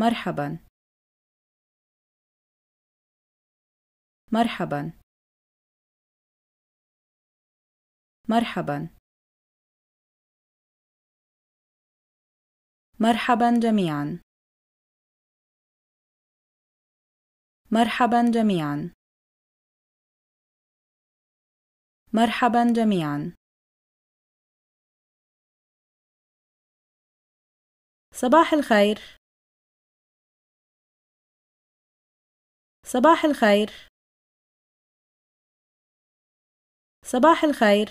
مرحبا مرحبا مرحبا مرحبا جميعا مرحبا جميعا مرحبا جميعا صباح الخير صباح الخير صباح الخير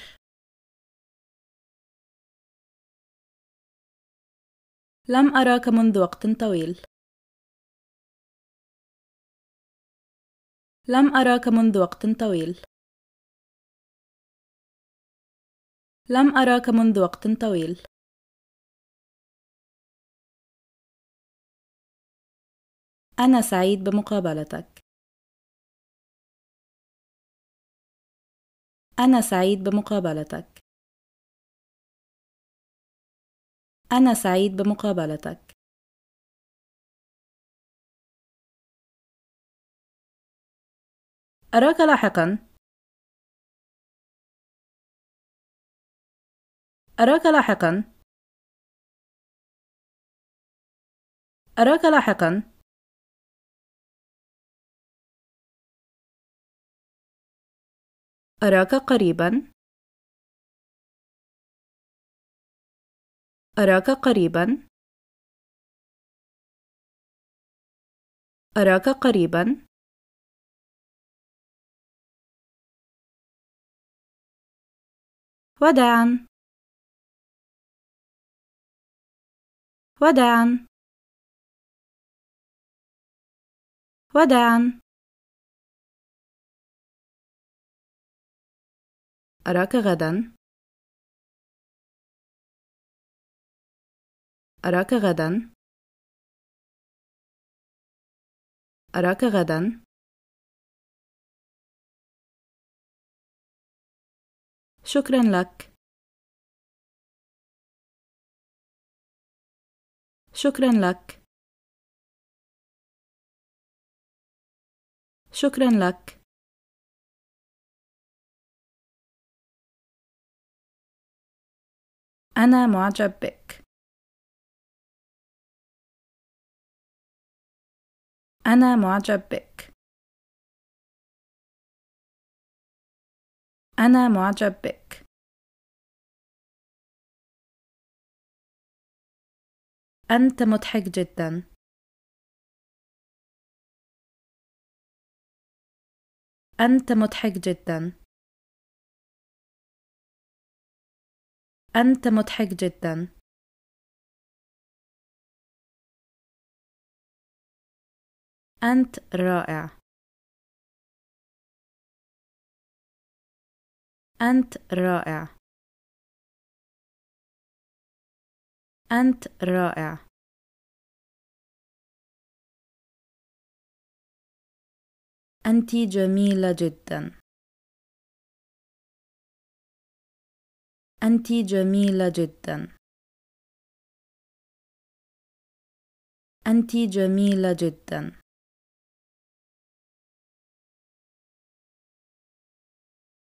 لم أراك منذ وقت طويل لم أراك منذ وقت طويل لم أراك منذ وقت طويل أنا سعيد بمقابلتك أنا سعيد بمقابلتك أنا سعيد بمقابلتك أراك لاحقا أراك لاحقا أراك لاحقا أراك قريبا أراك قريبا أراك قريبا وداعا وداعا وداعا أراك غدا أراك غدا أراك غدا شكرا لك شكرا لك شكرا لك أنا معجب بك أنا معجب بك أنا معجب بك أنت مضحك جدا أنت مضحك جدا أنت مضحك جدا أنت رائع أنت رائع أنت رائع أنت جميلة جدا أنت جميلة جدا أنت جميلة جدا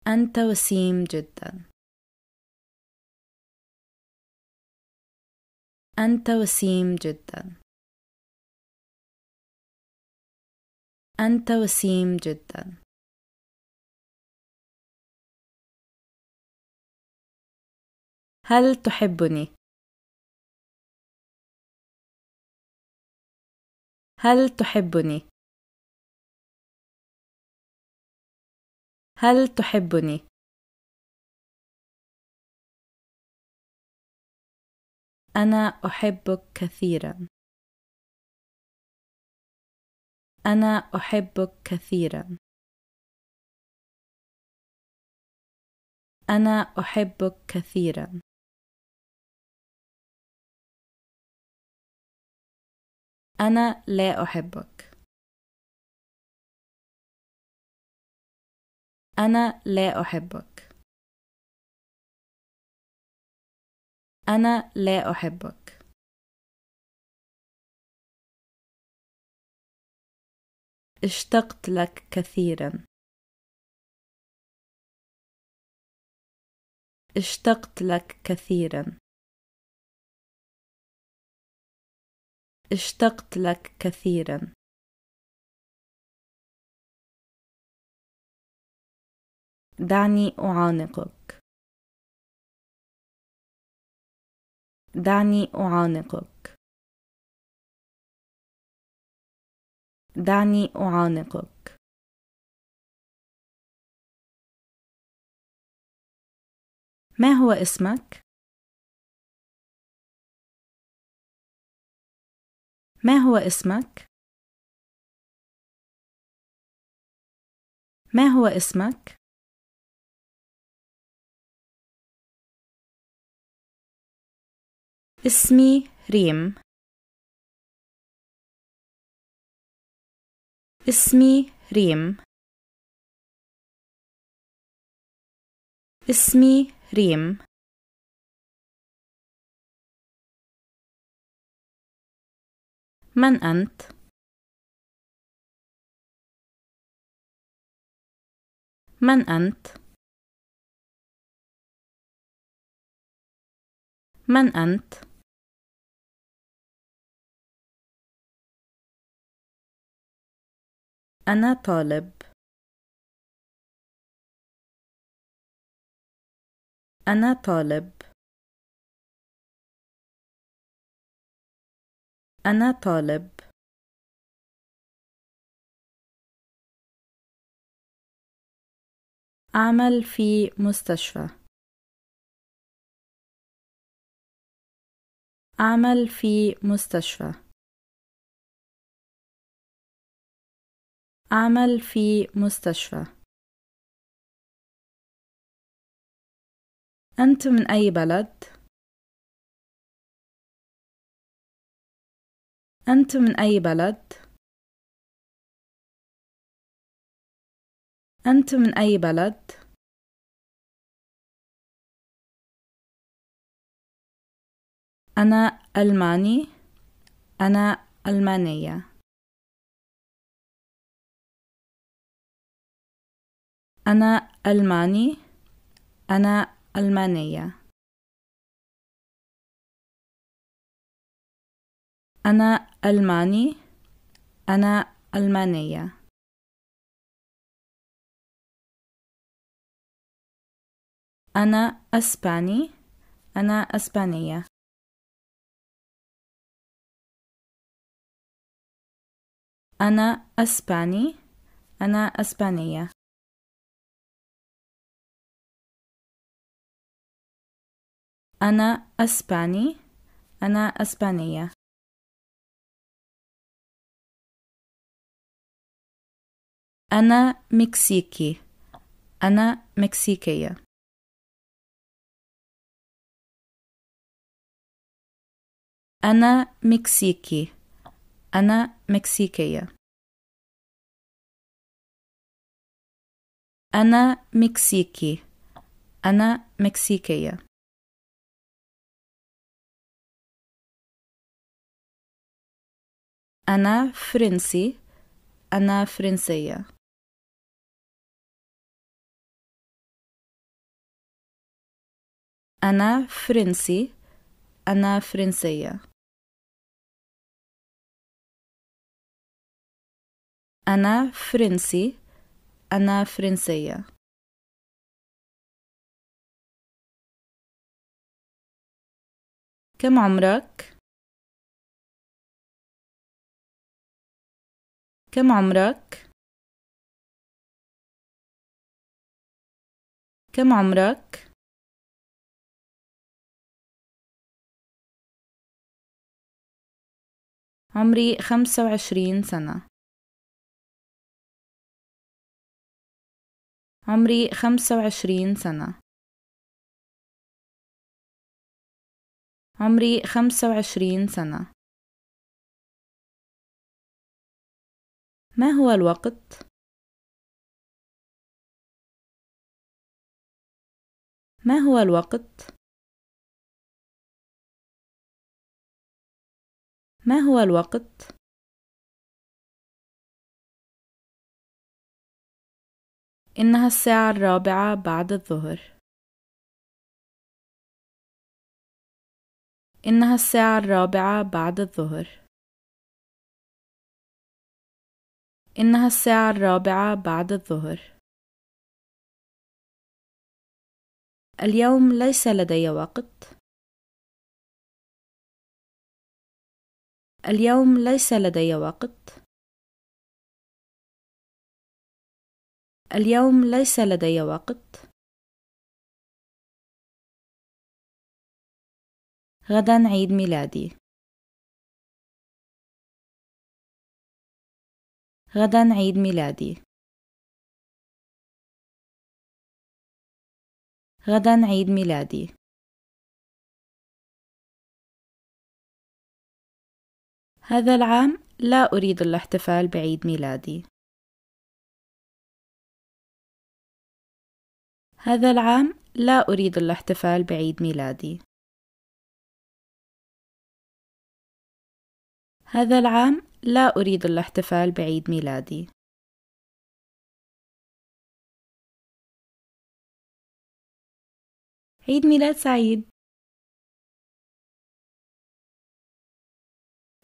أنت وسيم جدا أنت وسيم جدا أنت وسيم جدا هل تحبني؟ هل تحبني؟ هل تحبني؟ أنا أحبك كثيرا. أنا أحبك كثيرا. أنا أحبك كثيرا. أنا لا أحبك أنا لا أحبك أنا لا أحبك اشتقت لك كثيرا. اشتقت لك كثيرا. اشتقت لك كثيرا. دعني أعانقك. دعني أعانقك. دعني أعانقك. ما هو اسمك؟ ما هو اسمك؟ ما هو اسمك؟ اسمي ريم. اسمي ريم. اسمي ريم. من أنت؟ من أنت؟ من أنت؟ أنا طالب. أنا طالب. أنا طالب. أعمل في مستشفى. أعمل في مستشفى. أعمل في مستشفى. أنت من أي بلد؟ أنت من أي بلد؟ أنت من أي بلد؟ أنا ألماني. أنا ألمانية. أنا ألماني. أنا ألمانية. أنا ألماني. أنا ألمانية. أنا أسباني. أنا أسبانية. أنا أسباني. أنا أسبانية. أنا أسباني. أنا أسبانية. أنا مكسيكي. أنا مكسيكية. أنا مكسيكي. أنا مكسيكية. أنا مكسيكي. أنا مكسيكية. أنا فرنسي. أنا فرنسية. أنا فرنسي. أنا فرنسية. أنا فرنسي. أنا فرنسية. كم عمرك؟ كم عمرك؟ كم عمرك؟ عمري 25 سنة. عمري 25 سنة. عمري 25 سنة. ما هو الوقت؟ ما هو الوقت؟ ما هو الوقت؟ إنها الساعة 4 بعد الظهر. إنها الساعة 4 بعد الظهر. إنها الساعة 4 بعد الظهر. اليوم ليس لدي وقت. اليوم ليس لدي وقت. اليوم ليس لدي وقت. غدا عيد ميلادي. غدا عيد ميلادي. غدا عيد ميلادي. هذا العام لا أريد الاحتفال بعيد ميلادي. هذا العام لا أريد الاحتفال بعيد ميلادي. هذا العام لا أريد الاحتفال بعيد ميلادي. عيد ميلاد سعيد.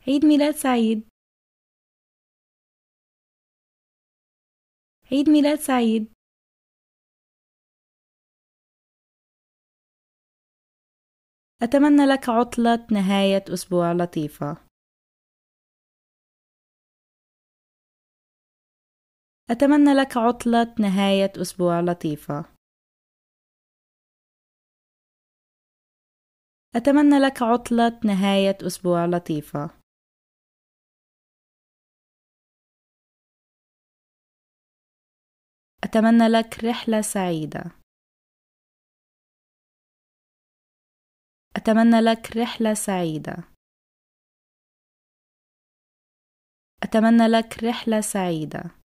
عيد ميلاد سعيد. عيد ميلاد سعيد. أتمنى لك عطلة نهاية أسبوع لطيفة. أتمنى لك عطلة نهاية أسبوع لطيفة. أتمنى لك عطلة نهاية أسبوع لطيفة. أتمنى لك رحلة سعيدة. أتمنى لك رحلة سعيدة. أتمنى لك رحلة سعيدة.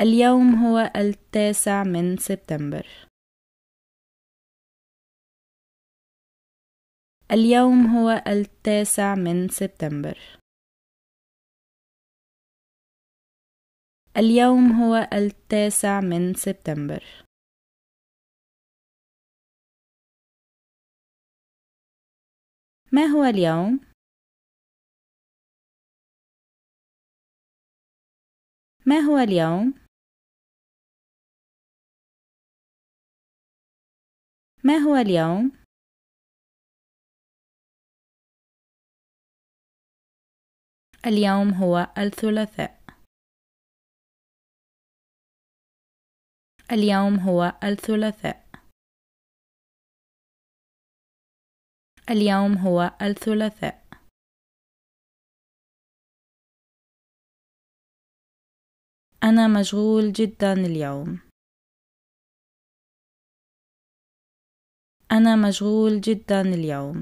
اليوم هو 9 من سبتمبر. اليوم هو 9 من سبتمبر. اليوم هو 9 من سبتمبر. ما هو اليوم؟ ما هو اليوم؟ ما هو اليوم؟ اليوم هو الثلاثاء. اليوم هو الثلاثاء. اليوم هو الثلاثاء. أنا مشغول جدا اليوم. أنا مشغول جدا اليوم.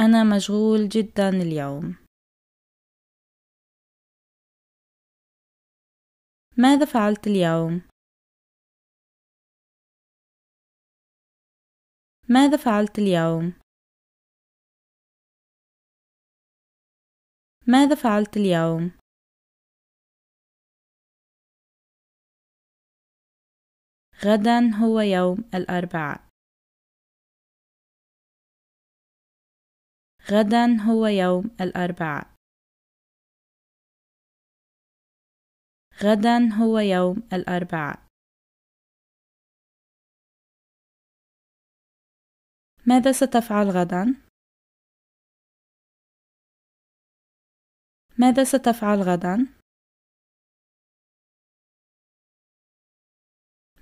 أنا مشغول جدا اليوم. ماذا فعلت اليوم؟ ماذا فعلت اليوم؟ ماذا فعلت اليوم؟ غدا هو يوم الأربعاء. غدا هو يوم الأربعاء. غدا هو يوم الأربعاء. ماذا ستفعل غدا؟ ماذا ستفعل غدا؟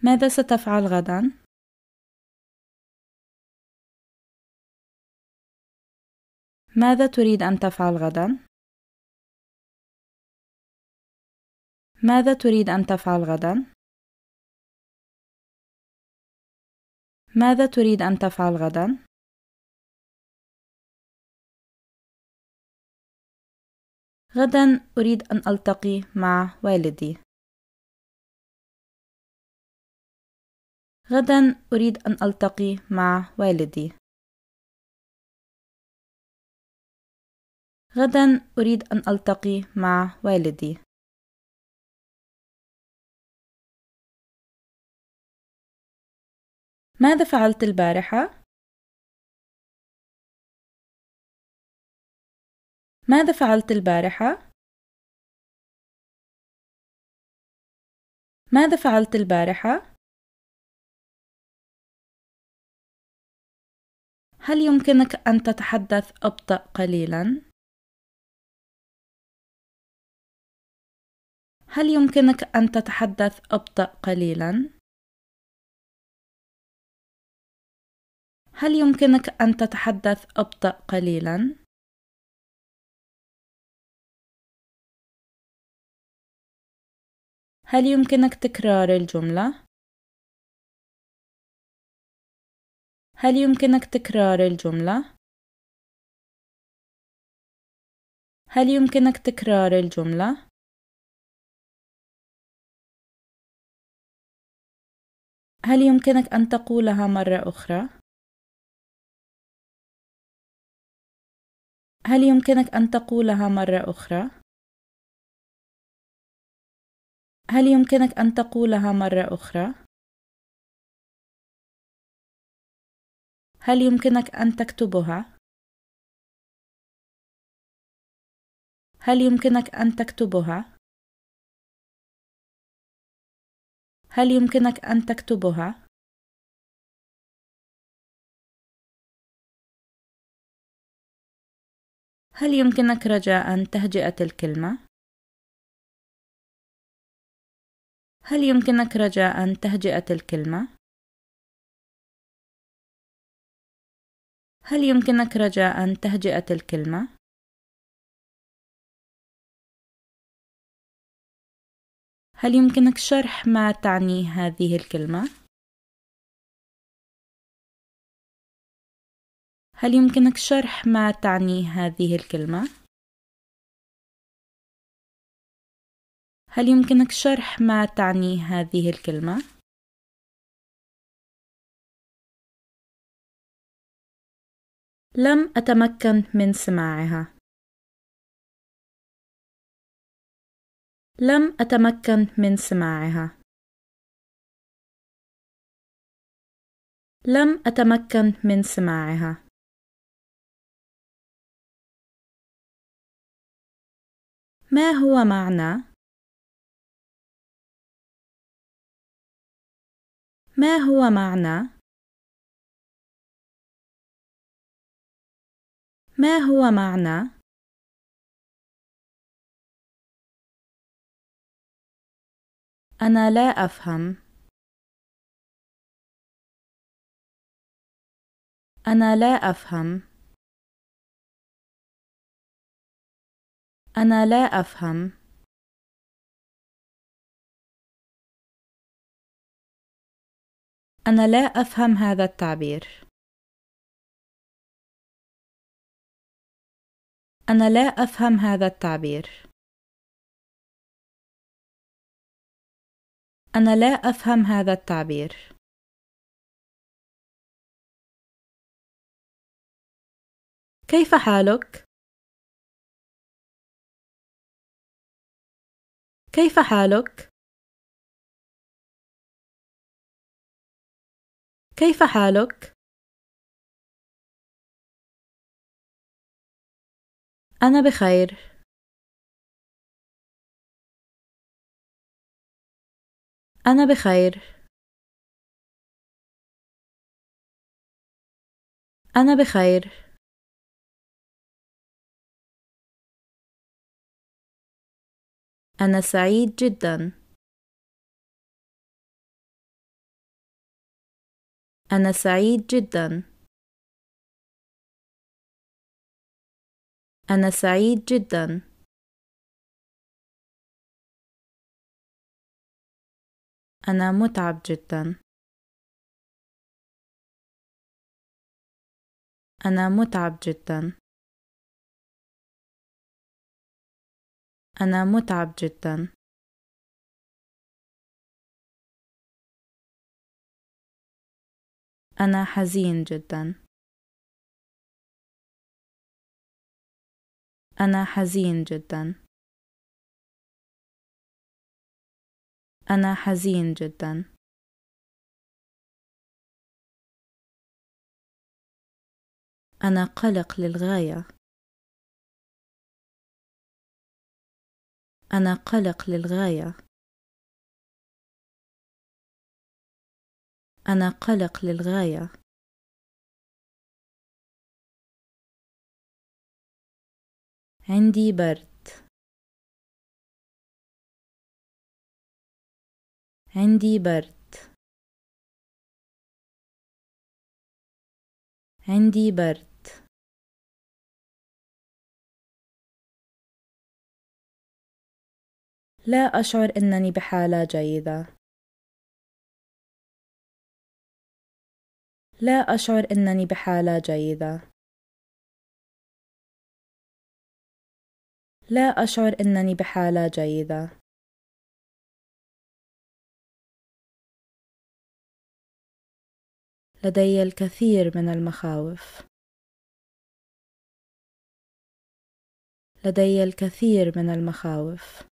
ماذا ستفعل غدا؟ ماذا تريد أن تفعل غدا؟ ماذا تريد أن تفعل غدا؟ ماذا تريد أن تفعل غدا؟ غدا أريد أن ألتقي مع والدي. غدا أريد أن ألتقي مع والدي. غدا أريد أن ألتقي مع والدي. ماذا فعلت البارحة؟ ماذا فعلت البارحة؟ ماذا فعلت البارحة؟ هل يمكنك أن تتحدث أبطأ قليلاً؟ هل يمكنك أن تتحدث أبطأ قليلاً؟ هل يمكنك أن تتحدث أبطأ قليلاً؟ هل يمكنك تكرار الجملة؟ هل يمكنك تكرار الجملة؟ هل يمكنك تكرار الجملة؟ هل يمكنك أن تقولها مرة أخرى؟ هل يمكنك أن تقولها مرة أخرى؟ هل يمكنك أن تقولها مرة أخرى؟ هل يمكنك أن تكتبها؟ هل يمكنك أن تكتبها؟ هل يمكنك أن تكتبها؟ هل يمكنك رجاءً تهجئة الكلمة؟ هل يمكنك رجاءً تهجئة الكلمة؟ هل يمكنك رجاءً تهجئة الكلمة؟ هل يمكنك شرح ما تعني هذه الكلمة؟ هل يمكنك شرح ما تعني هذه الكلمة؟ هل يمكنك شرح ما تعني هذه الكلمة؟ لم أتمكن من سماعها. لم أتمكن من سماعها. لم أتمكن من سماعها. ما هو معنى؟ ما هو معنى؟ ما هو معنى؟ أنا لا أفهم. أنا لا أفهم. أنا لا أفهم. أنا لا أفهم هذا التعبير. أنا لا أفهم هذا التعبير. أنا لا أفهم هذا التعبير. كيف حالك؟ كيف حالك؟ كيف حالك؟ أنا بخير. أنا بخير. أنا بخير. أنا سعيد جدا. أنا سعيد جدا. أنا سعيد جدا. أنا متعب جدا. أنا متعب جدا. أنا متعب جدا. أنا حزين جدا. أنا حزين جدا. أنا حزين جدا. أنا قلق للغاية. أنا قلق للغاية. أنا قلق للغاية. عندي برد. عندي برد. عندي برد. لا أشعر أنني بحالة جيدة. لا أشعر أنني بحالة جيدة. لا أشعر أنني بحالة جيدة. لدي الكثير من المخاوف. لدي الكثير من المخاوف.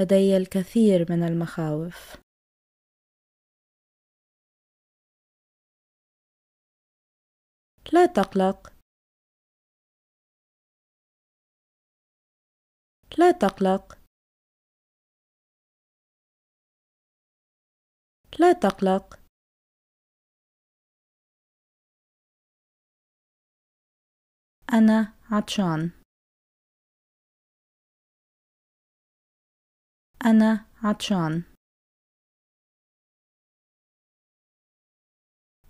لدي الكثير من المخاوف. لا تقلق. لا تقلق. لا تقلق. أنا عطشان. أنا عطشان.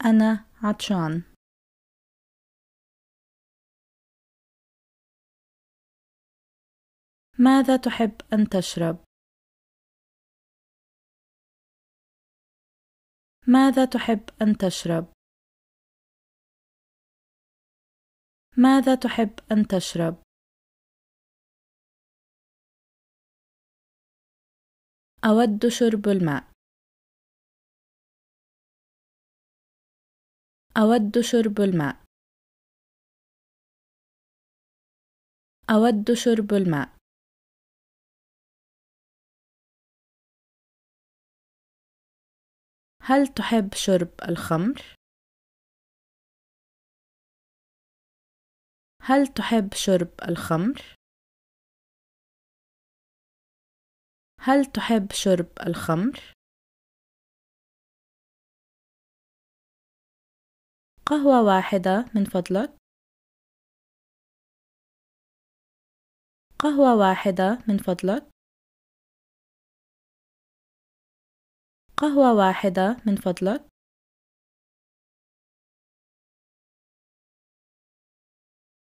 أنا عطشان. ماذا تحب أن تشرب؟ ماذا تحب أن تشرب؟ ماذا تحب أن تشرب؟ أود شرب الماء. أود شرب الماء. أود شرب الماء. هل تحب شرب الخمر؟ هل تحب شرب الخمر؟ هل تحب شرب الخمر؟ قهوة واحدة من فضلك. قهوة واحدة من فضلك. قهوة واحدة من فضلك.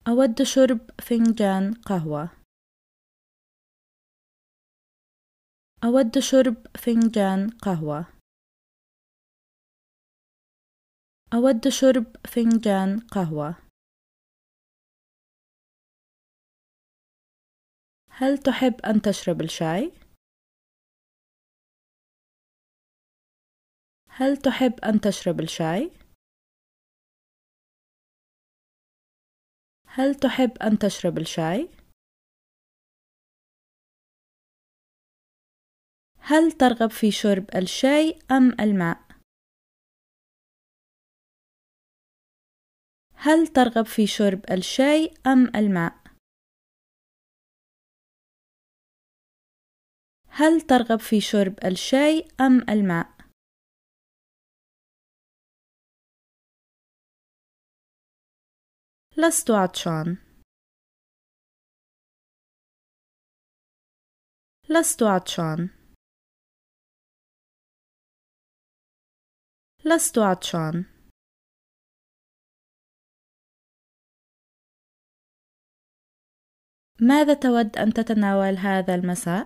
أود شرب فنجان قهوة. أود شرب فنجان قهوة. أود شرب فنجان قهوة. هل تحب أن تشرب الشاي؟ هل تحب أن تشرب الشاي؟ هل تحب أن تشرب الشاي؟ هل ترغب في شرب الشاي أم الماء؟ هل ترغب في شرب الشاي أم الماء؟ هل ترغب في شرب الشاي أم الماء؟ لست عطشان. لست عطشان. لست عطشان. ماذا تود أن تتناول هذا المساء؟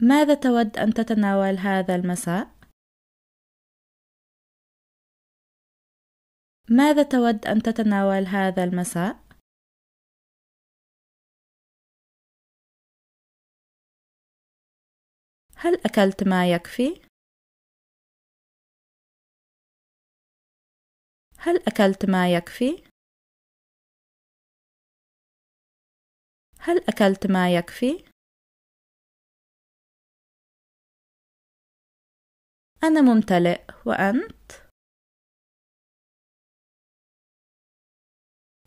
ماذا تود أن تتناول هذا المساء؟ ماذا تود أن تتناول هذا المساء؟ هل أكلت ما يكفي؟ هل أكلت ما يكفي؟ هل أكلت ما يكفي؟ أنا ممتلئ وأنت؟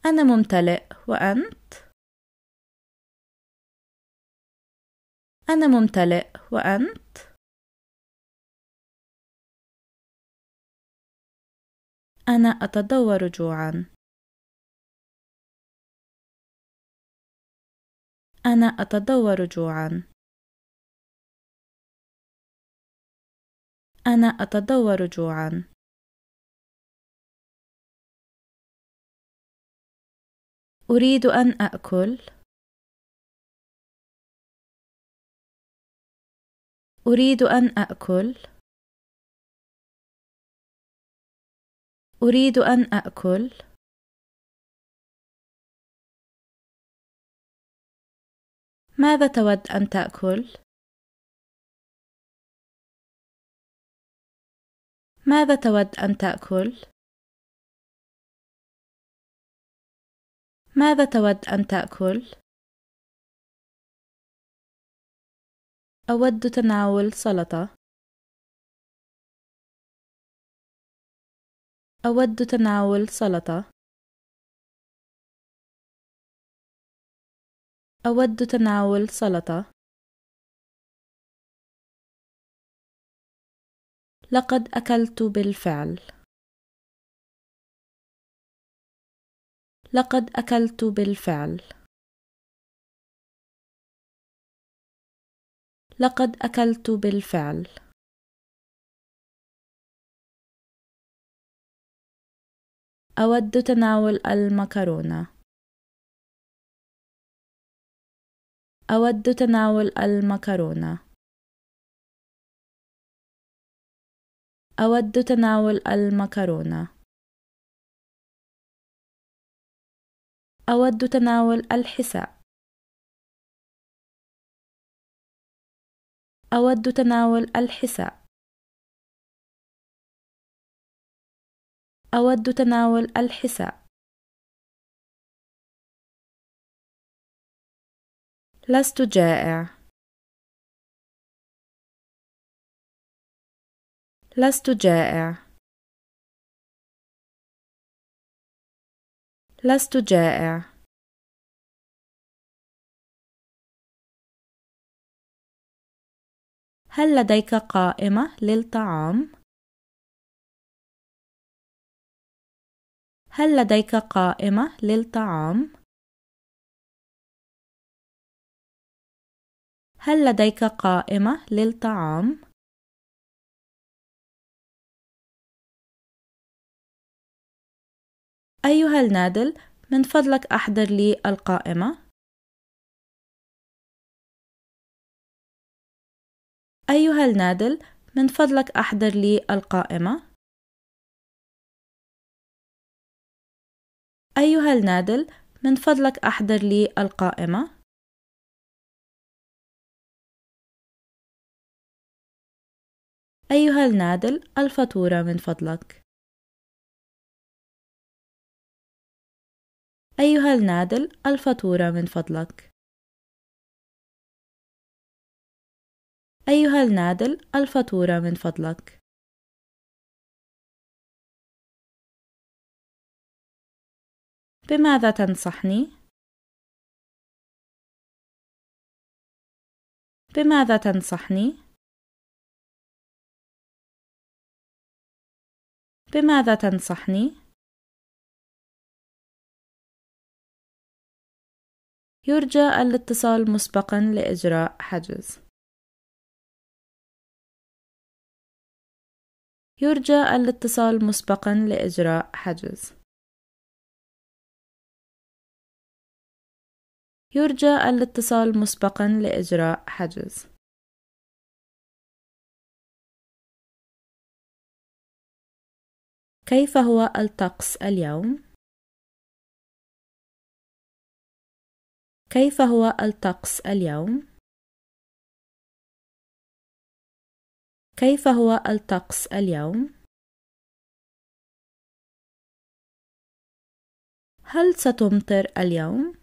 أنا ممتلئ وأنت؟ أنا ممتلئ وأنت؟ أنا أتدور جوعاً. أنا أتدور جوعاً. أنا أتدور جوعاً. أريد أن أأكل. أريد أن أأكل. أريد أن أأكل. ماذا تود أن تأكل؟ ماذا تود أن تأكل؟ ماذا تود أن تأكل؟ أود تناول سلطة. أود تناول سلطة. أود تناول سلطة. لقد أكلت بالفعل. لقد أكلت بالفعل. لقد أكلت بالفعل. أود تناول المكرونة. أود تناول المكرونة. أود تناول المكرونة. أود تناول الحساء. أود تناول الحساء. أود تناول الحساء. لست جائع. لست جائع. لست جائع. هل لديك قائمة للطعام؟ هل لديك قائمة للطعام؟ هل لديك قائمة للطعام؟ أيها النادل، من فضلك أحضر لي القائمة. أيها النادل، من فضلك أحضر لي القائمة. أيها النادل، من فضلك أحضر لي القائمة. أيها النادل، الفاتورة من فضلك. أيها النادل، الفاتورة من فضلك. أيها النادل، الفاتورة من فضلك. بماذا تنصحني؟ بماذا تنصحني؟ بماذا تنصحني؟ يرجى الاتصال مسبقاً لإجراء حجز. يرجى الاتصال مسبقاً لإجراء حجز. يرجى الاتصال مسبقاً لإجراء حجز. كيف هو الطقس اليوم؟ كيف هو الطقس اليوم؟ كيف هو الطقس اليوم؟ هل ستمطر اليوم؟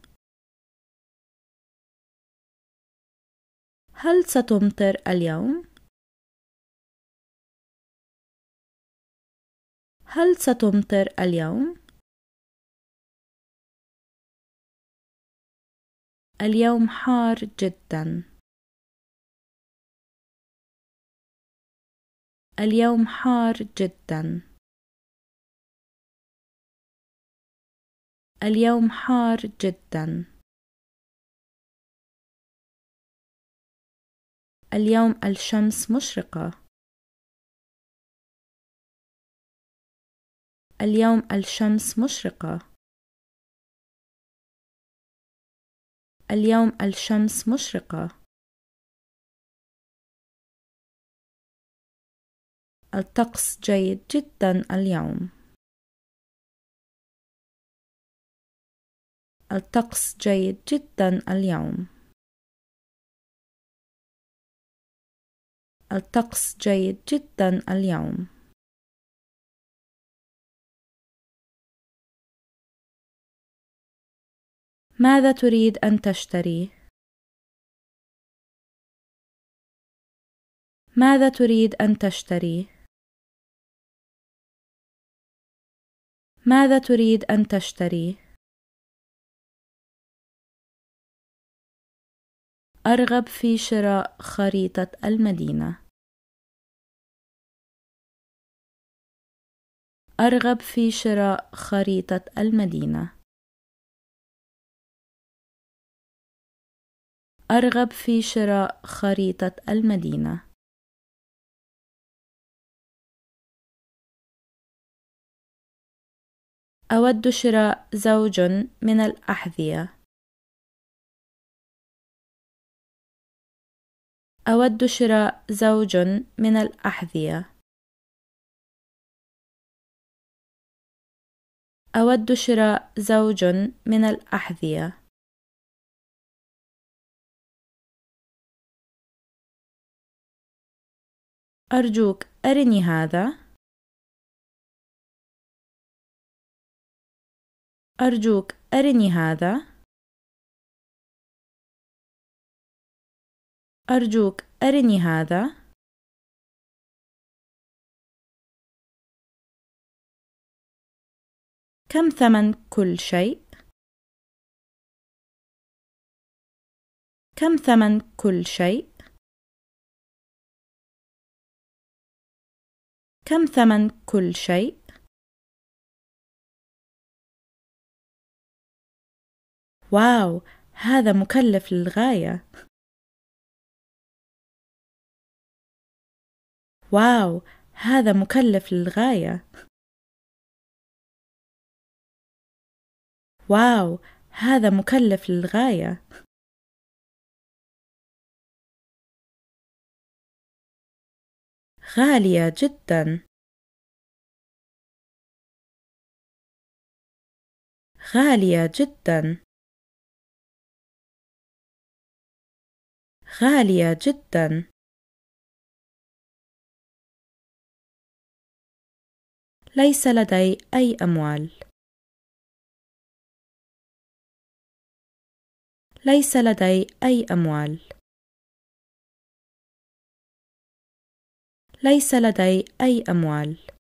هل ستمطر اليوم؟ هل ستمطر اليوم؟ اليوم حار جدا. اليوم حار جدا. اليوم حار جدا. اليوم الشمس مشرقة. اليوم الشمس مشرقة. اليوم الشمس مشرقة. الطقس جيد جدا اليوم. الطقس جيد جدا اليوم. الطقس جيد جدا اليوم. ماذا تريد أن تشتري؟ ماذا تريد أن تشتري؟ ماذا تريد أن تشتري؟ أرغب في شراء خريطة المدينة. أرغب في شراء خريطة المدينة. أرغب في شراء خريطة المدينة. أود شراء زوج من الأحذية. أود شراء زوج من الأحذية. أود شراء زوج من الأحذية. أرجوك أرني هذا. أرجوك أرني هذا. أرجوك أرني هذا. كم ثمن كل شيء؟ كم ثمن كل شيء؟ كم ثمن كل شيء؟ واو، هذا مكلف للغاية. واو، هذا مكلف للغاية. واو، هذا مكلف للغاية. غالية جدا. غالية جدا. غالية جدا. ليس لدي أي أموال. ليس لدي أي أموال. ليس لدي أي أموال.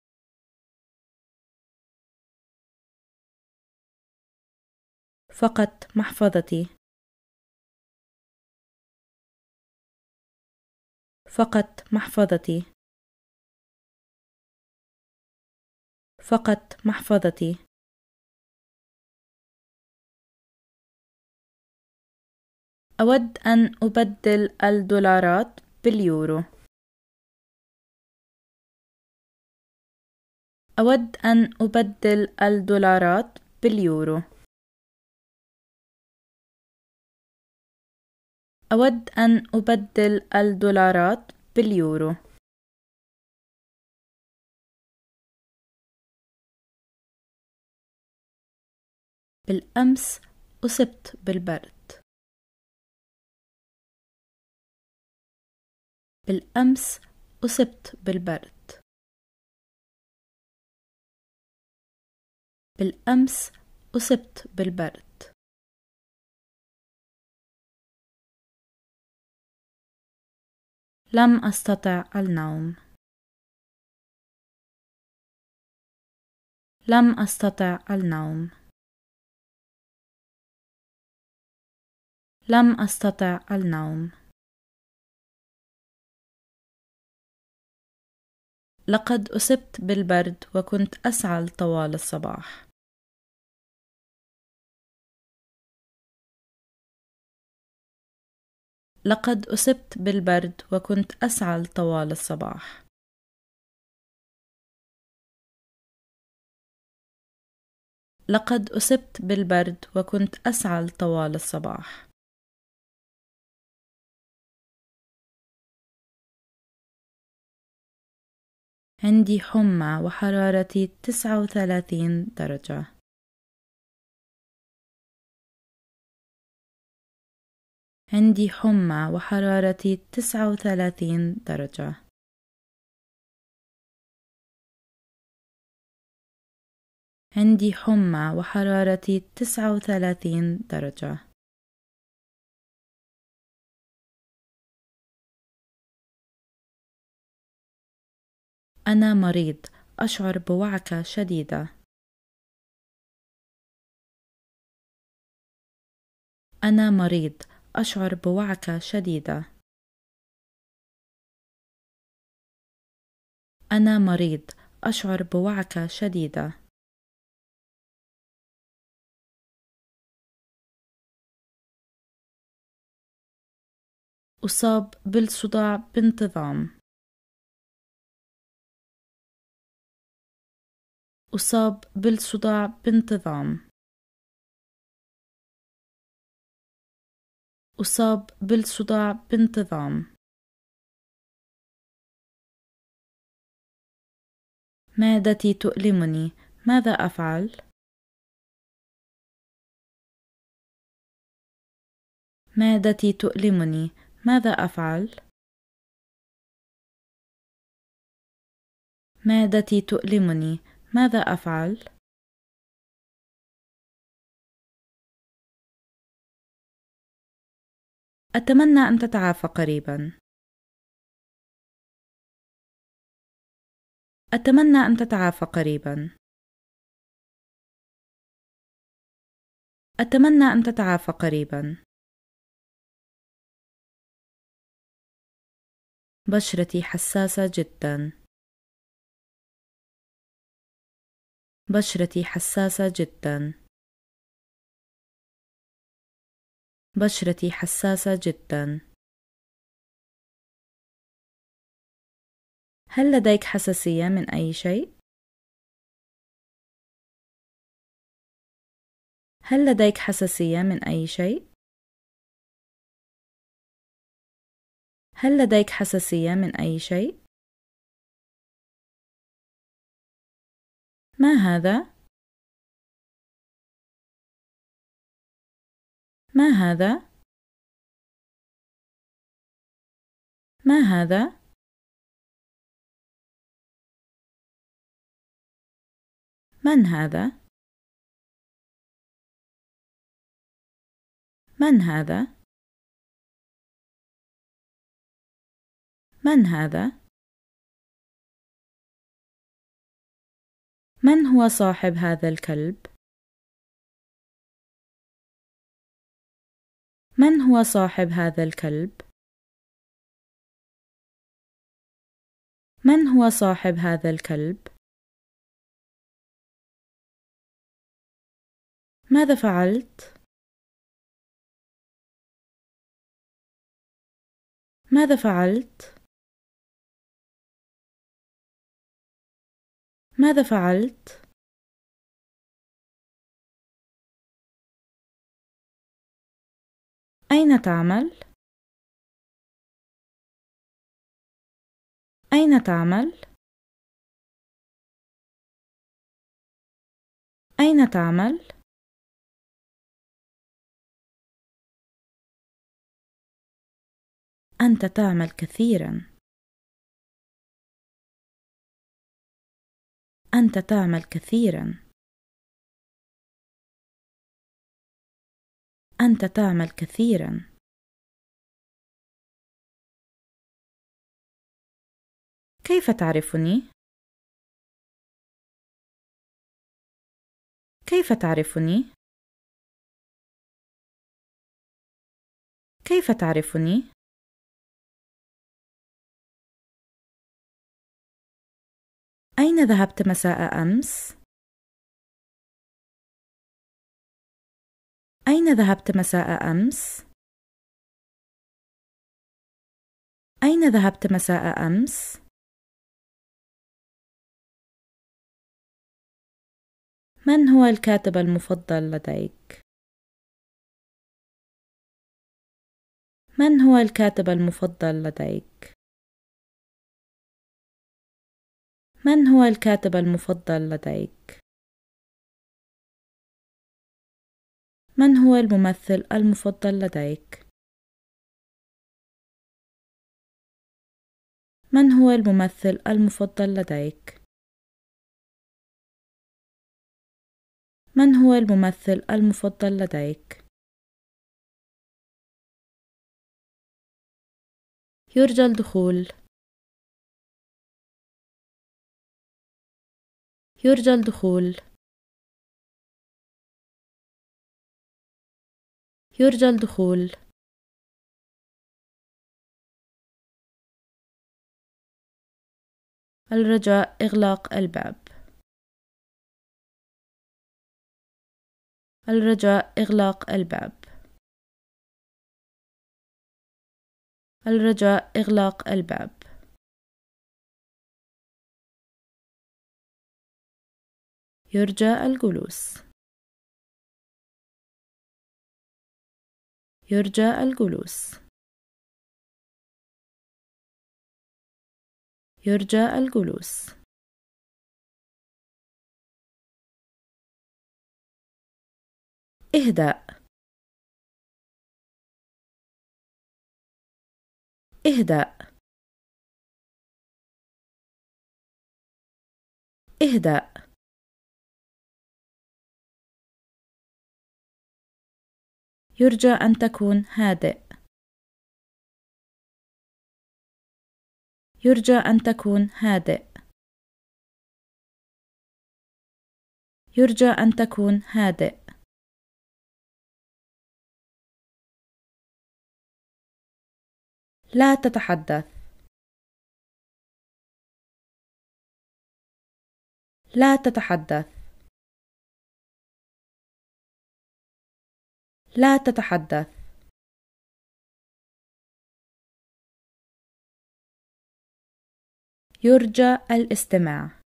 فقط محفظتي. فقط محفظتي. فقط محفظتي. أود أن أبدل الدولارات باليورو. أود أن أبدل الدولارات باليورو. أود أن أبدل الدولارات باليورو. بالأمس أصبت بالبرد. بالأمس أصبت بالبرد. بالأمس أصبت بالبرد. لم أستطع النوم. لم أستطع النوم. لم أستطع النوم. لقد أصبت بالبرد وكنت أسعل طوال الصباح. لقد أصبت بالبرد وكنت أسعل طوال الصباح. لقد أصبت بالبرد وكنت أسعل طوال الصباح. عندي حمى وحرارتي 39 درجة. عندي حمى وحرارتي 39 درجة. عندي حمى وحرارتي 39 درجة. أنا مريض، أشعر بوعكة شديدة. أنا مريض، أشعر بوعكة شديدة. أنا مريض، أشعر بوعكة شديدة. أصاب بالصداع بانتظام. أصاب بالصداع بانتظام. أصاب بالصداع بانتظام. معدتي تؤلمني، ماذا أفعل؟ معدتي تؤلمني، ماذا أفعل؟ معدتي تؤلمني، ماذا أفعل؟ أتمنى أن تتعافى قريبا. أتمنى أن تتعافى قريبا. أتمنى أن تتعافى قريبا. بشرتي حساسة جدا. بشرتي حساسة جدا. بشرتي حساسة جدا. هل لديك حساسية من أي شيء؟ هل لديك حساسية من أي شيء؟ هل لديك حساسية من أي شيء؟ ما هذا؟ ما هذا؟ ما هذا؟ من هذا؟ من هذا؟ من هذا؟ من هو صاحب هذا الكلب؟ من هو صاحب هذا الكلب؟ من هو صاحب هذا الكلب؟ ماذا فعلت؟ ماذا فعلت؟ ماذا فعلت؟ أين تعمل؟ أين تعمل؟ أين تعمل؟ أنت تعمل كثيرا. أنت تعمل كثيرا. أنت تعمل كثيراً. كيف تعرفني؟ كيف تعرفني؟ كيف تعرفني؟ أين ذهبت مساء أمس؟ أين ذهبت مساء أمس؟ أين ذهبت مساء أمس؟ من هو الكاتب المفضل لديك؟ من هو الكاتب المفضل لديك؟ من هو الكاتب المفضل لديك؟ من هو الممثل المفضل لديك؟ من هو الممثل المفضل لديك؟ من هو الممثل المفضل لديك؟ يرجى الدخول. يرجى الدخول. يرجى الدخول. الرجاء إغلاق الباب. الرجاء إغلاق الباب. الرجاء إغلاق الباب. يرجى الجلوس. يرجى الجلوس. يرجى الجلوس. إهداء. إهداء. إهداء. يرجى أن تكون هادئ. يرجى أن تكون هادئ. يرجى أن تكون هادئ. لا تتحدث. لا تتحدث. لا تتحدث. يرجى الاستماع.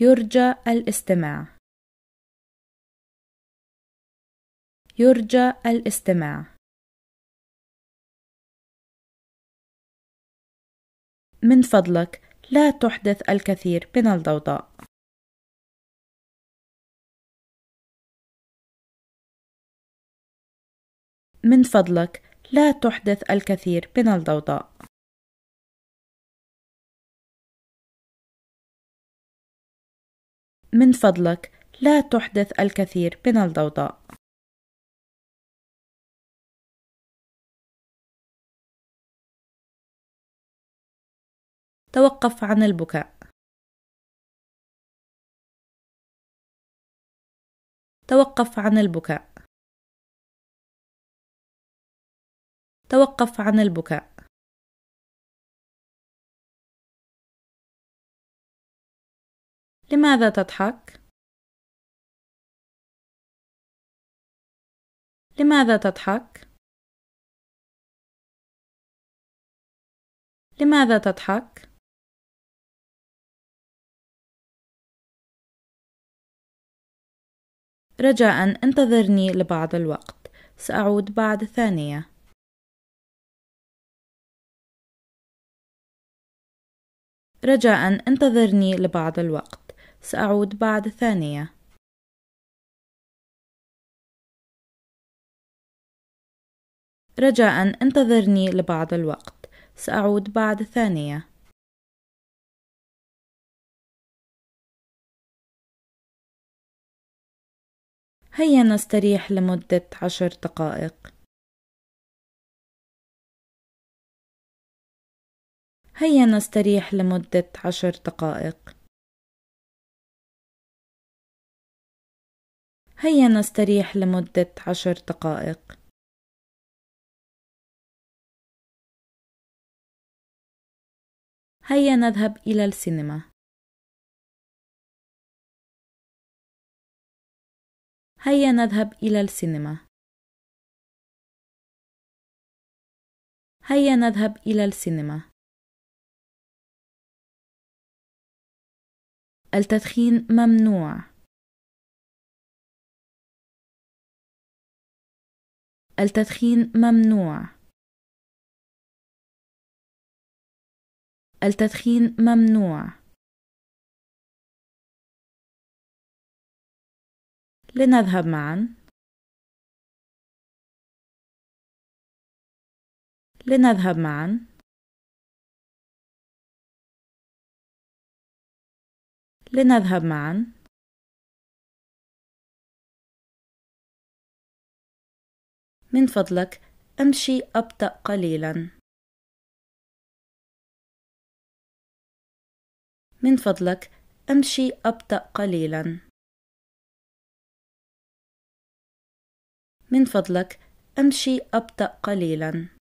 يرجى الاستماع. يرجى الاستماع. من فضلك لا تحدث الكثير من الضوضاء. من فضلك لا تحدث الكثير من الضوضاء. من فضلك لا تحدث الكثير من الضوضاء. توقف عن البكاء. توقف عن البكاء. توقف عن البكاء. لماذا تضحك؟ لماذا تضحك؟ لماذا تضحك؟ رجاءً انتظرني لبعض الوقت، سأعود بعد ثانية. رجاءً انتظرني لبعض الوقت، سأعود بعد ثانية. رجاءً انتظرني لبعض الوقت، سأعود بعد ثانية. هيا نستريح لمدة 10 دقائق. هيا نستريح لمدة 10 دقائق. هيا نستريح لمدة 10 دقائق. هيا نذهب إلى السينما. هيا نذهب إلى السينما. هيا نذهب إلى السينما. التدخين ممنوع. التدخين ممنوع. التدخين ممنوع. لنذهب معا. لنذهب معا. لنذهب معا. من فضلك امشي أبطأ قليلا. من فضلك امشي أبطأ قليلا. من فضلك امشي أبطأ قليلا.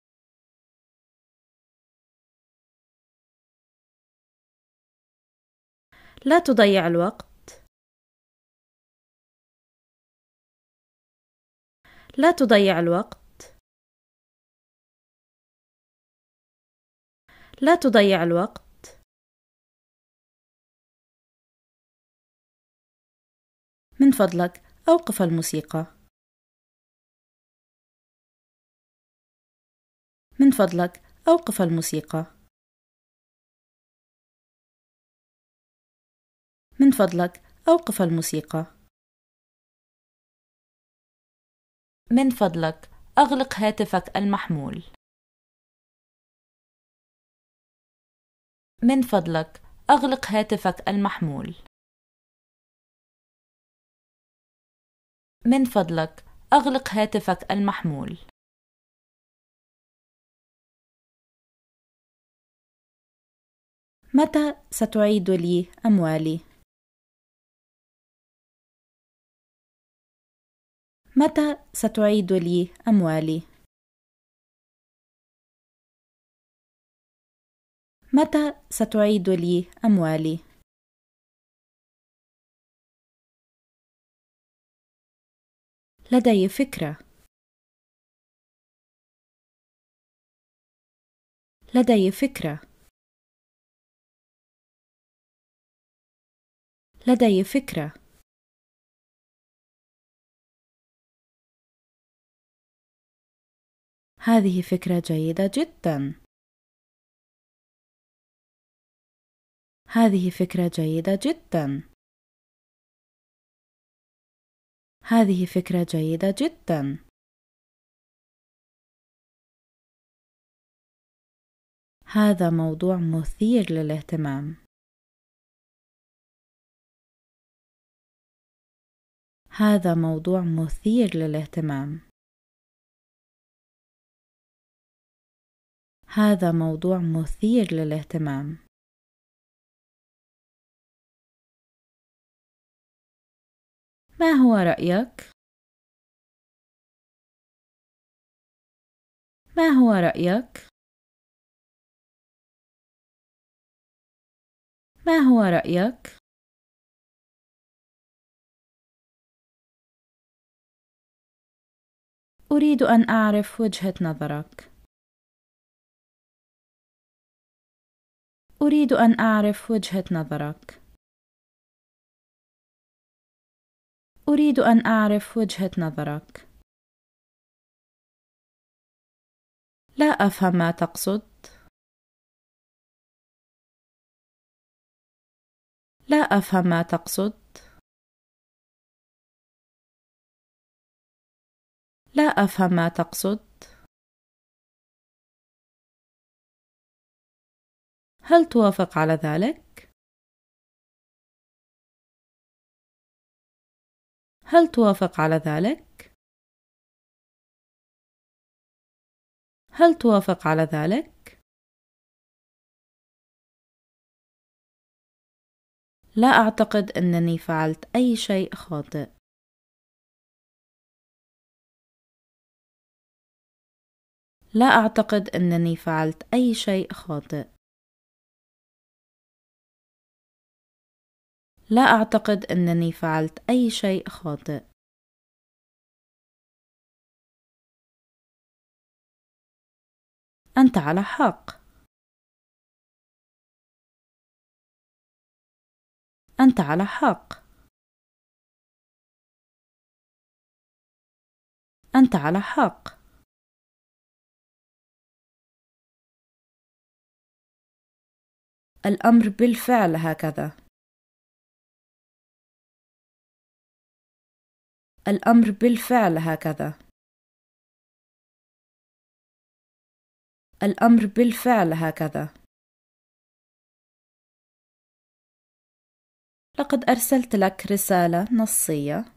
لا تضيع الوقت. لا تضيع الوقت. لا تضيع الوقت. من فضلك أوقف الموسيقى. من فضلك أوقف الموسيقى. من فضلك أوقف الموسيقى. من فضلك أغلق هاتفك المحمول. من فضلك أغلق هاتفك المحمول. من فضلك أغلق هاتفك المحمول. متى ستعيد لي أموالي؟ متى ستعيد لي أموالي؟ متى ستعيد لي أموالي؟ لدي فكرة. لدي فكرة. لدي فكرة. هذه فكرة جيدة جدا. هذه فكرة جيدة جدا. هذه فكرة جيدة جدا. هذا موضوع مثير للاهتمام. هذا موضوع مثير للاهتمام. هذا موضوع مثير للاهتمام. ما هو رأيك؟ ما هو رأيك؟ ما هو رأيك؟ أريد أن أعرف وجهة نظرك. أريد أن أعرف وجهة نظرك. أريد أن أعرف وجهة نظرك. لا أفهم ما تقصد. لا أفهم ما تقصد. لا أفهم ما تقصد. هل توافق على ذلك؟ هل توافق على ذلك؟ هل توافق على ذلك؟ لا أعتقد أنني فعلت أي شيء خاطئ. لا أعتقد أنني فعلت أي شيء خاطئ. لا أعتقد أنني فعلت أي شيء خاطئ. أنت على حق. أنت على حق. أنت على حق. الأمر بالفعل هكذا. الأمر بالفعل هكذا. الأمر بالفعل هكذا. لقد أرسلت لك رسالة نصية.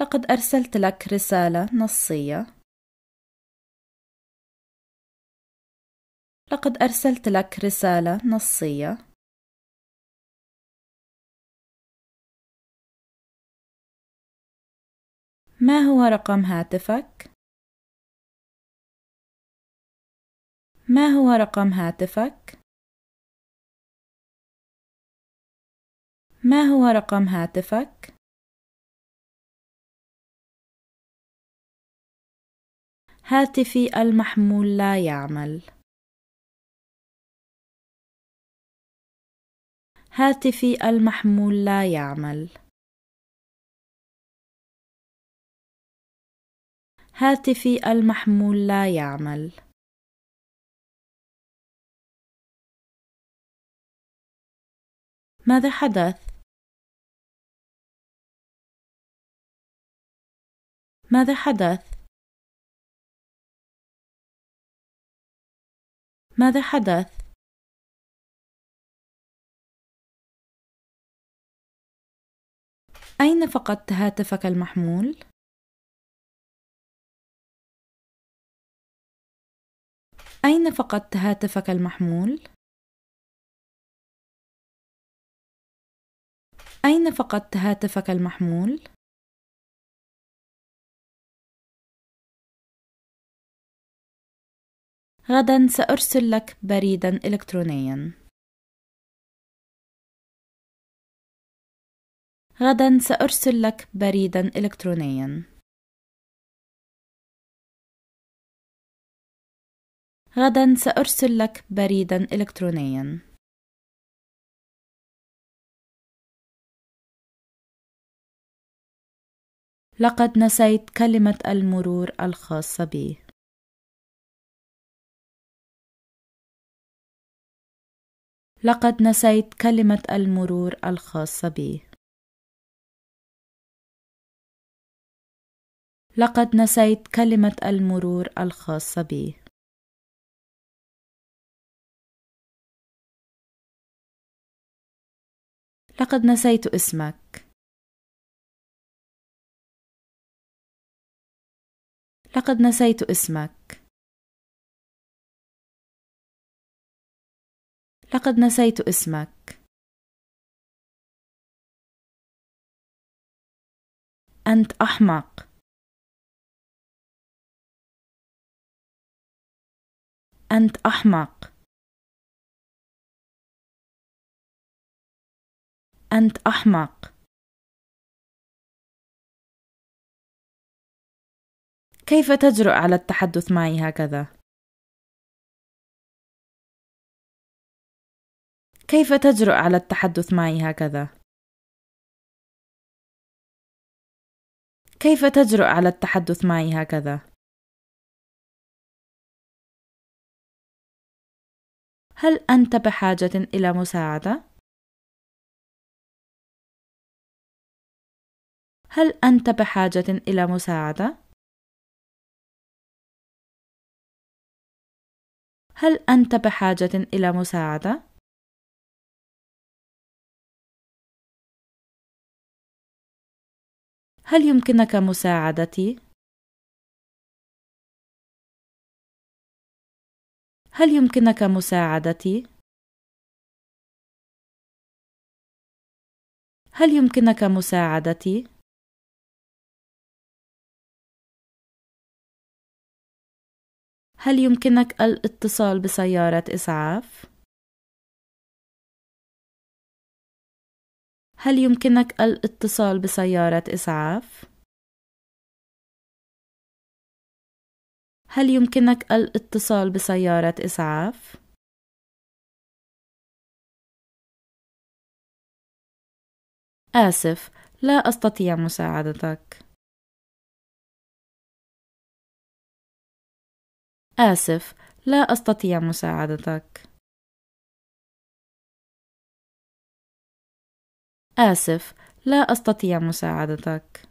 لقد أرسلت لك رسالة نصية. لقد أرسلت لك رسالة نصية. ما هو رقم هاتفك؟ ما هو رقم هاتفك؟ ما هو رقم هاتفك؟ هاتفي المحمول لا يعمل. هاتفي المحمول لا يعمل. هاتفي المحمول لا يعمل. ماذا حدث؟ ماذا حدث؟ ماذا حدث؟ أين فقدت هاتفك المحمول؟ أين فقدت هاتفك المحمول؟ أين فقدت هاتفك المحمول؟ غداً سأرسل لك بريداً إلكترونياً. غداً سأرسل لك بريداً إلكترونياً. غداً سأرسل لك بريداً إلكترونياً. لقد نسيت كلمة المرور الخاصة بي. لقد نسيت كلمة المرور الخاصة بي. لقد نسيت كلمة المرور الخاصة بي. لقد نسيت اسمك. لقد نسيت اسمك. لقد نسيت اسمك. أنت أحمق. أنت أحمق. أنت أحمق. كيف تجرؤ على التحدث معي هكذا؟ كيف تجرؤ على التحدث معي هكذا؟ كيف تجرؤ على التحدث معي هكذا؟ هل أنت بحاجة إلى مساعدة؟ هل أنت بحاجة إلى مساعدة؟ هل أنت بحاجة إلى مساعدة؟ هل يمكنك مساعدتي؟ هل يمكنك مساعدتي؟ هل يمكنك مساعدتي؟ هل يمكنك الاتصال بسيارة إسعاف؟ هل يمكنك الاتصال بسيارة إسعاف؟ هل يمكنك الاتصال بسيارة إسعاف؟ آسف، لا أستطيع مساعدتك. آسف، لا أستطيع مساعدتك. آسف، لا أستطيع مساعدتك.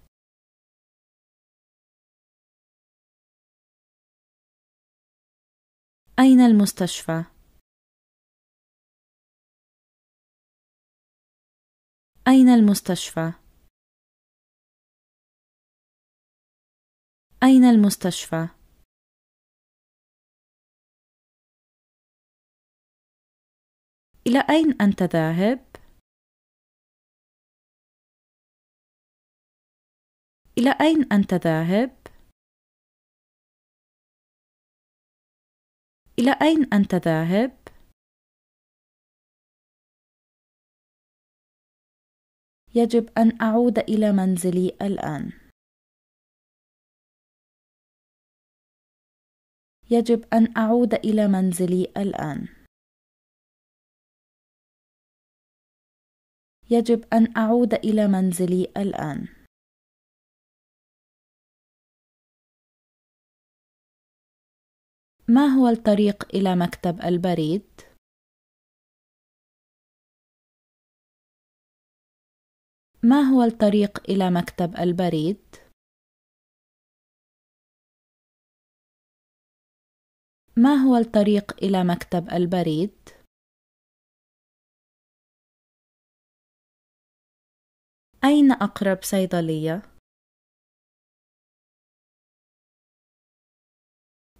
أين المستشفى؟ أين المستشفى؟ أين المستشفى؟ إلى أين أنت ذاهب؟ إلى أين أنت ذاهب؟ إلى أين أنت ذاهب؟ يجب أن أعود إلى منزلي الآن. يجب أن أعود إلى منزلي الآن. يجب أن أعود إلى منزلي الآن. ما هو الطريق إلى مكتب البريد؟ ما هو الطريق إلى مكتب البريد؟ ما هو الطريق إلى مكتب البريد؟ أين أقرب صيدلية؟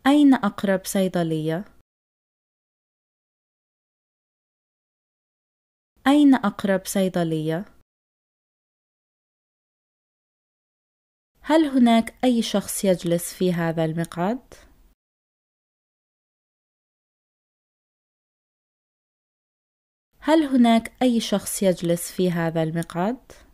أين أقرب صيدلية؟ أين أقرب صيدلية؟ هل هناك أي شخص يجلس في هذا المقعد؟ هل هناك أي شخص يجلس في هذا المقعد؟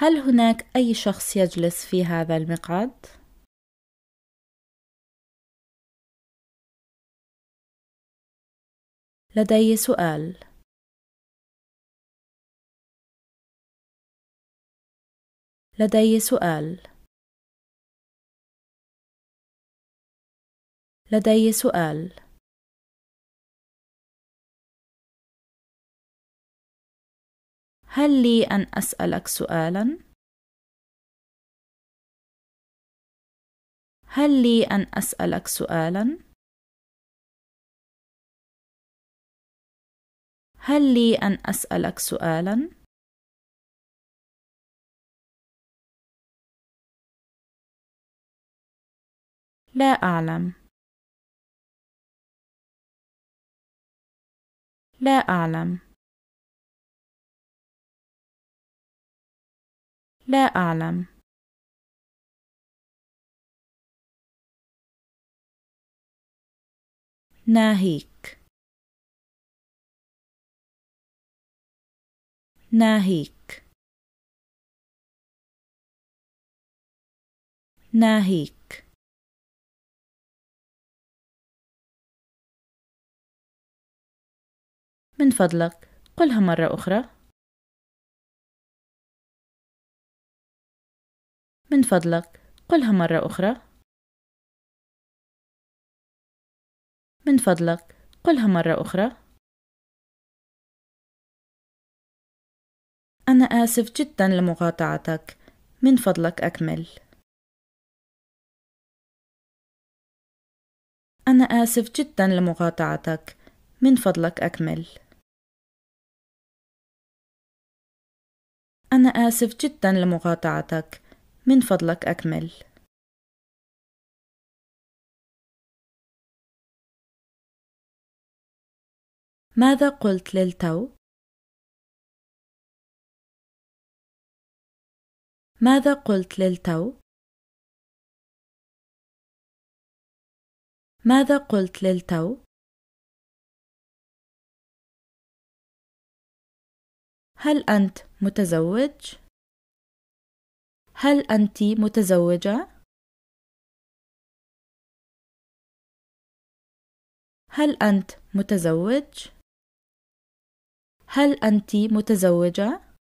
هل هناك أي شخص يجلس في هذا المقعد؟ لدي سؤال. لدي سؤال. لدي سؤال. هل لي أن أسألك سؤالاً؟ هل لي أن أسألك سؤالاً؟ هل لي أن أسألك سؤالاً؟ لا أعلم. لا أعلم. لا أعلم. ناهيك. ناهيك. ناهيك. من فضلك قلها مرة أخرى. من فضلك قلها مرة أخرى. من فضلك قلها مرة أخرى. أنا آسف جدا لمقاطعتك. من فضلك أكمل. أنا آسف جدا لمقاطعتك. من فضلك أكمل. أنا آسف جداً لمقاطعتك، من فضلك أكمل. ماذا قلت للتو؟ ماذا قلت للتو؟ ماذا قلت للتو؟ هل أنت متزوج؟ هل أنت متزوجة؟ هل أنت متزوج؟ هل أنت متزوجة؟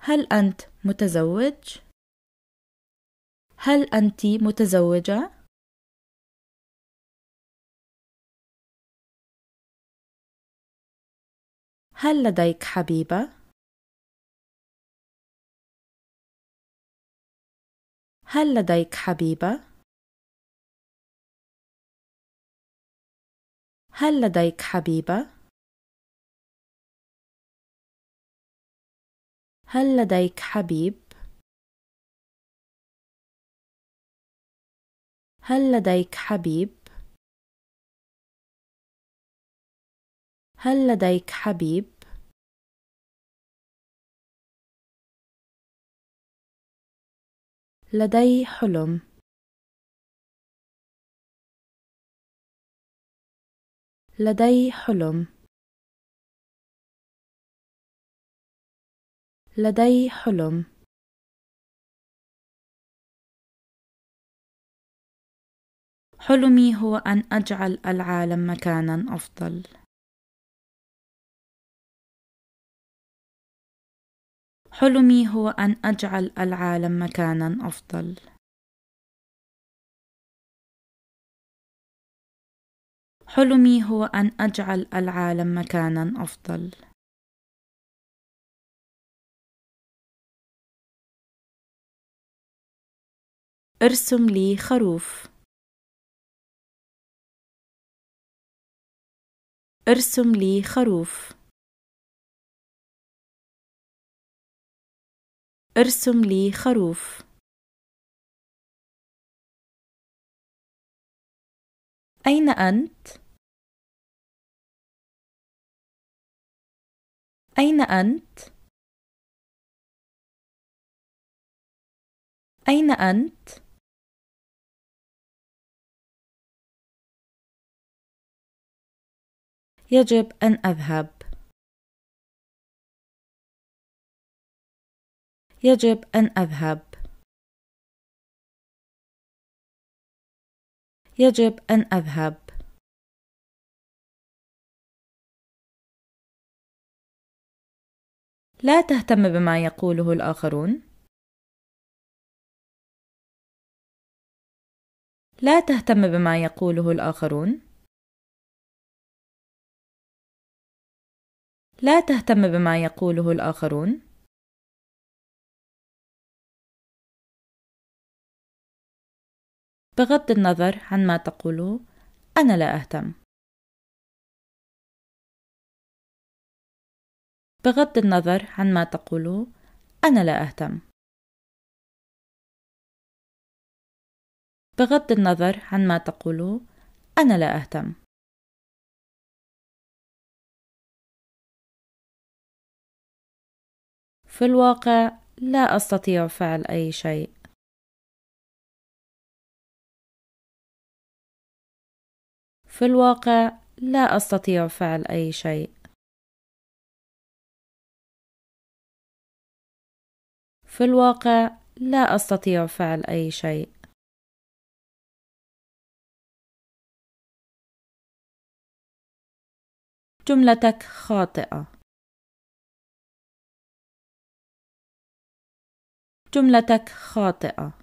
هل أنت متزوج؟ هل أنت متزوجة؟ هل لديك حبيبة؟ هل لديك حبيبة؟ هل لديك حبيبة؟ هل لديك حبيب؟ هل لديك حبيب؟ هل لديك حبيب؟ لدي حلم. لدي حلم. لدي حلم. حلمي هو أن أجعل العالم مكاناً أفضل. حلمي هو أن أجعل العالم مكاناً أفضل. حلمي هو أن أجعل العالم مكاناً أفضل. ارسم لي خروف. ارسم لي خروف. ارسم لي خروف. أين أنت؟ أين أنت؟ أين أنت؟ يجب أن أذهب. يجب أن أذهب. يجب أن أذهب. لا تهتم بما يقوله الآخرون. لا تهتم بما يقوله الآخرون. لا تهتم بما يقوله الآخرون. بغض النظر عن ما تقوله، أنا لا أهتم. بغض النظر عن ما تقوله، أنا لا أهتم. بغض النظر عن ما تقوله، أنا لا أهتم. في الواقع لا أستطيع فعل أي شيء. في الواقع لا أستطيع فعل أي شيء. في الواقع لا أستطيع فعل أي شيء. جملتك خاطئة. جملتك خاطئة.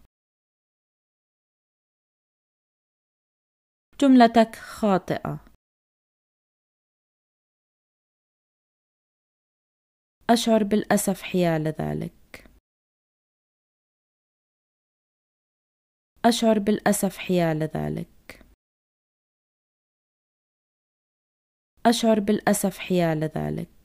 جملتك خاطئة. أشعر بالأسف حيال ذلك. أشعر بالأسف حيال ذلك. أشعر بالأسف حيال ذلك.